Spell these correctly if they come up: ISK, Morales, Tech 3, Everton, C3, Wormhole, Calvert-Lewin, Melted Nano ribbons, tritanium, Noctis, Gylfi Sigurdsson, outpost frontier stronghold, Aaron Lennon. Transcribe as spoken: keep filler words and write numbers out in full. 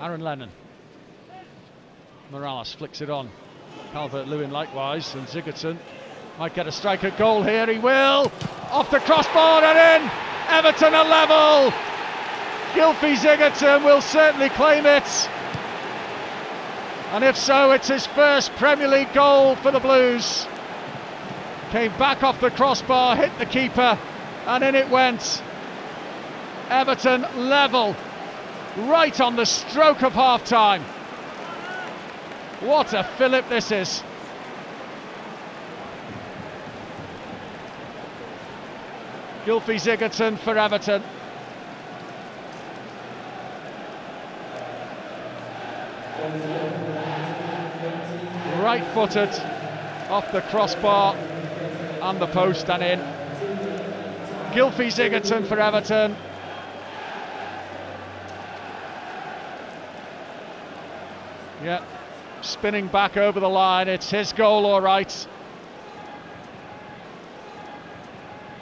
Aaron Lennon. Morales flicks it on. Calvert-Lewin likewise, and Sigurdsson might get a strike at goal here. He will. Off the crossbar and in. Everton are level. Gylfi Sigurdsson will certainly claim it. And if so, it's his first Premier League goal for the Blues. Came back off the crossbar, hit the keeper, and in it went. Everton level, right on the stroke of half-time. What a fillip this is. Gylfi Sigurdsson for Everton. Right-footed, off the crossbar and the post and in. Gylfi Sigurdsson for Everton. Yeah, spinning back over the line, it's his goal all right.